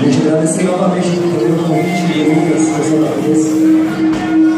A gente agradecer novamente o convite de Lucas, pessoal da mesa.